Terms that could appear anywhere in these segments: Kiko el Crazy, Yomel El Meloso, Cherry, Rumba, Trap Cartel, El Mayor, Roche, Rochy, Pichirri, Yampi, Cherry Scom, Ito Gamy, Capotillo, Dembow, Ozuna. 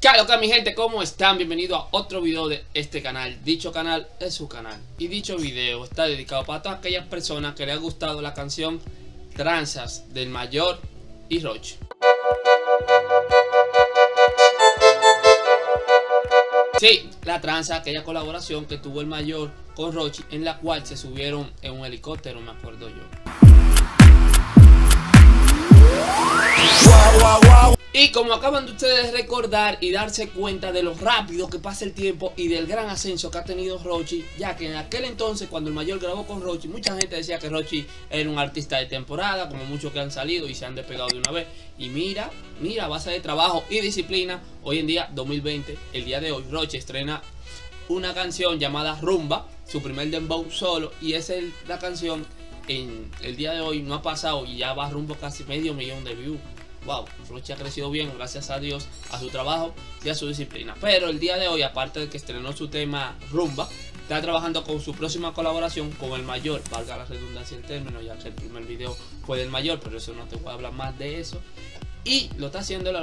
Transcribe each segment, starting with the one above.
Claro que mi gente, ¿cómo están? Bienvenido a otro video de este canal. Dicho canal es su canal y dicho video está dedicado para todas aquellas personas que les ha gustado la canción Tranzas del Mayor y Roche. Sí, la tranza, aquella colaboración que tuvo El Mayor con Roche, en la cual se subieron en un helicóptero, me acuerdo yo. Y como acaban de ustedes recordar y darse cuenta de lo rápido que pasa el tiempo y del gran ascenso que ha tenido Rochy, ya que en aquel entonces cuando El Mayor grabó con Rochy, mucha gente decía que Rochy era un artista de temporada, como muchos que han salido y se han despegado de una vez. Y mira, base de trabajo y disciplina, hoy en día 2020, el día de hoy Rochy estrena una canción llamada Rumba, su primer dembow solo, y esa es la canción en el día de hoy, no ha pasado y ya va rumbo casi medio millón de views. Wow, Roche ha crecido bien, gracias a Dios, a su trabajo y a su disciplina. Pero el día de hoy, aparte de que estrenó su tema Rumba, está trabajando con su próxima colaboración con El Mayor. Valga la redundancia el término, ya que el primer video fue del Mayor, pero eso no te voy a hablar más de eso. Y lo está haciendo en la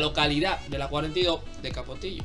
localidad de la 42 de Capotillo.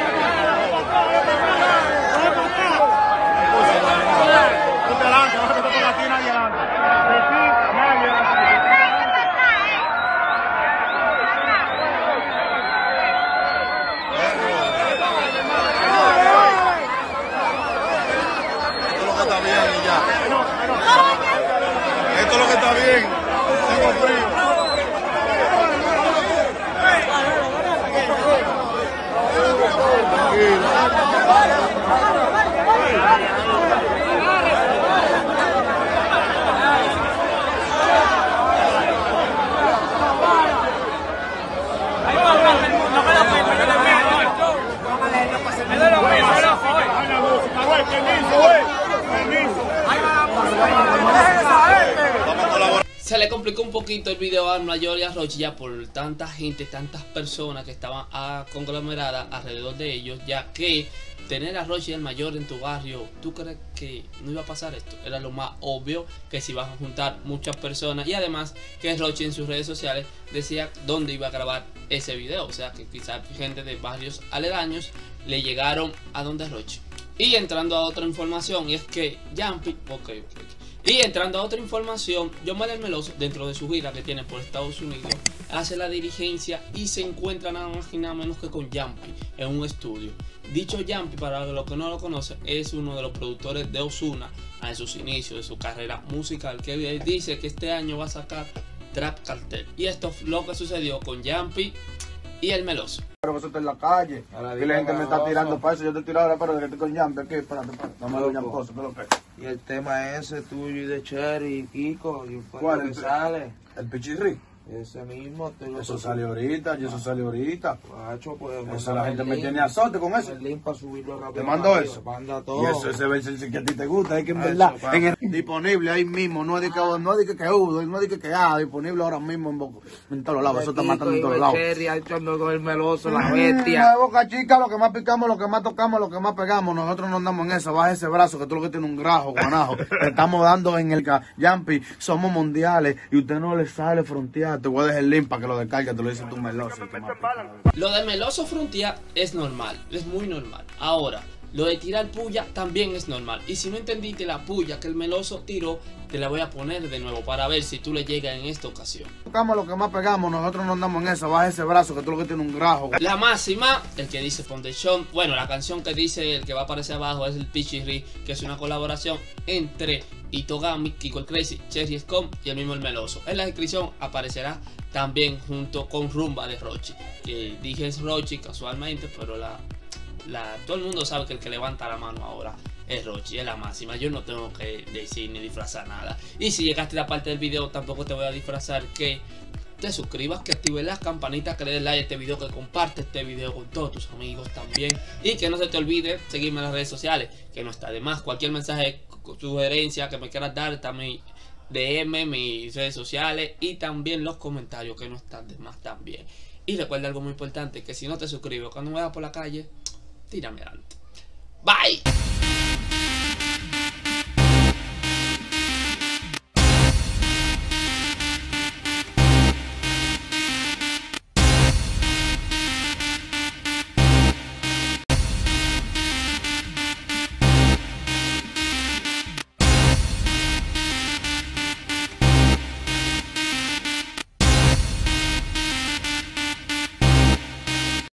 Se le complicó un poquito el video al Mayor y a Roche ya por tanta gente, tantas personas que estaban conglomeradas alrededor de ellos, ya que tener a Roche y El Mayor en tu barrio, ¿tú crees que no iba a pasar esto? Era lo más obvio, que si vas a juntar muchas personas, y además que Roche en sus redes sociales decía dónde iba a grabar ese video, o sea que quizás gente de barrios aledaños le llegaron a donde Roche. Y entrando a otra información, y es que Yampi, Yomel El Meloso, dentro de su gira que tiene por Estados Unidos, hace la dirigencia y se encuentra nada más y nada menos que con Yampi en un estudio. Dicho Yampi, para los que no lo conocen, es uno de los productores de Ozuna en sus inicios de su carrera musical, que dice que este año va a sacar Trap Cartel. Y esto es lo que sucedió con Yampi y El Meloso. Pero vosotros en la calle, y la gente me está tirando para eso, yo te tiro ahora, pero de que estoy con Yampi, aquí, espérate, no me lo llamposo, pero que. Y el tema ese tuyo y de Cherry y Kiko, y ¿cuál que sale? El Pichirri. Ese mismo. Eso sale ahorita, y eso sale ahorita. Pacho, pues, eso la gente me tiene azote con eso. El link para subirlo rápido. Te mando eso. Manda todo. Y eso, ese verso que a ti te gusta, es que en verdad, disponible ahí mismo, no es de que hubo, no es de que hubo, no es de que ha, disponible ahora mismo en todos lados, eso está matando en todos lados. Cherry, ahí echando con El Meloso, la bestia. La boca chica, lo que más picamos, lo que más tocamos, lo que más pegamos, nosotros no andamos en eso, baja ese brazo que tú lo que tienes un grajo, guanajo, te estamos dando en el Yampi, somos mundiales y usted no le sale frontear. te voy a dejar el link para que lo descargues, te lo dice tu Meloso. Lo de Meloso Frontía es normal, es muy normal. Ahora, lo de tirar puya también es normal. Y si no entendiste la puya que el Meloso tiró, te la voy a poner de nuevo para ver si tú le llegas en esta ocasión. Tocamos lo que más pegamos, nosotros no andamos en eso. Baja ese brazo que tú lo que tienes un grajo. La máxima, el que dice Foundation. Bueno, la canción que dice el que va a aparecer abajo es el Pichirri, que es una colaboración entre Ito Gamy, Kiko el Crazy, Cherry Scom y el mismo El Meloso. En la descripción aparecerá también junto con Rumba de Rochy. Que dije es Rochy casualmente, pero todo el mundo sabe que el que levanta la mano ahora es Rochy, es la máxima. Yo no tengo que decir ni disfrazar nada. Y si llegaste a la parte del video, tampoco te voy a disfrazar que te suscribas, que actives las campanitas, que le des like a este video, que compartes este video con todos tus amigos también. Y que no se te olvide seguirme en las redes sociales, que no está de más. Cualquier mensaje, sugerencia que me quieras dar, también DM, mis redes sociales y también los comentarios, que no están de más también. Y recuerda algo muy importante, que si no te suscribes cuando me vas por la calle, tírame adelante. Bye.